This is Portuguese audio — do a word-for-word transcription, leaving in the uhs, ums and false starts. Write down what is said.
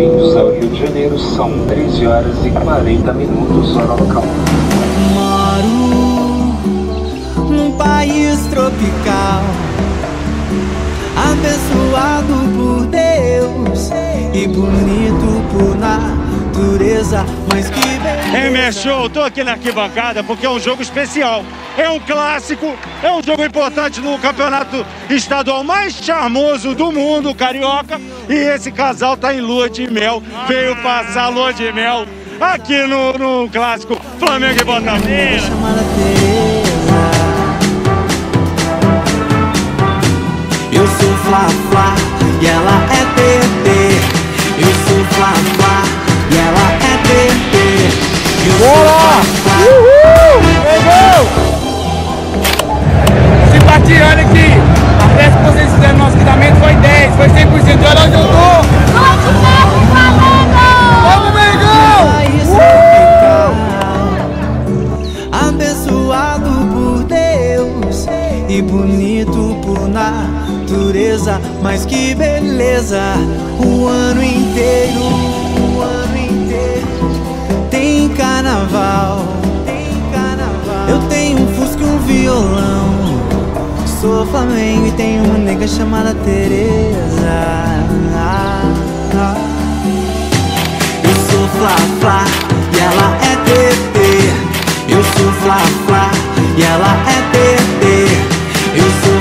bem-vindos ao Rio de Janeiro, são treze horas e quarenta minutos, hora local. Moro num país tropical, abençoado por Deus e bonito por natureza, mas que beleza. Emerson, eu tô aqui na arquibancada porque é um jogo especial. É um clássico, é um jogo importante no campeonato estadual mais charmoso do mundo, o carioca. E esse casal tá em lua de mel, veio passar lua de mel aqui no, no clássico Flamengo e Botafogo. Eu sou Fla-Fla e ela é T T. Eu sou Fla-Fla e ela é T T. Eu sou Fla-Fla. Uhul! Pegou! Simpatiando aqui. A festa que vocês fizeram no nosso quitamento foi dez, foi cem por cento. Olha onde eu tô. Pode mesmo, Flamengo! Vamos, Mengão! Abençoado por Deus e bonito por nada. Natureza, mas que beleza, o ano inteiro, o ano inteiro tem carnaval, tem carnaval. Eu tenho um fusca e um violão, sou Flamengo e tenho uma nega chamada Tereza. Eu sou Fla-Fla e ela é T T. Eu sou Fla-Fla e ela é T T. Eu sou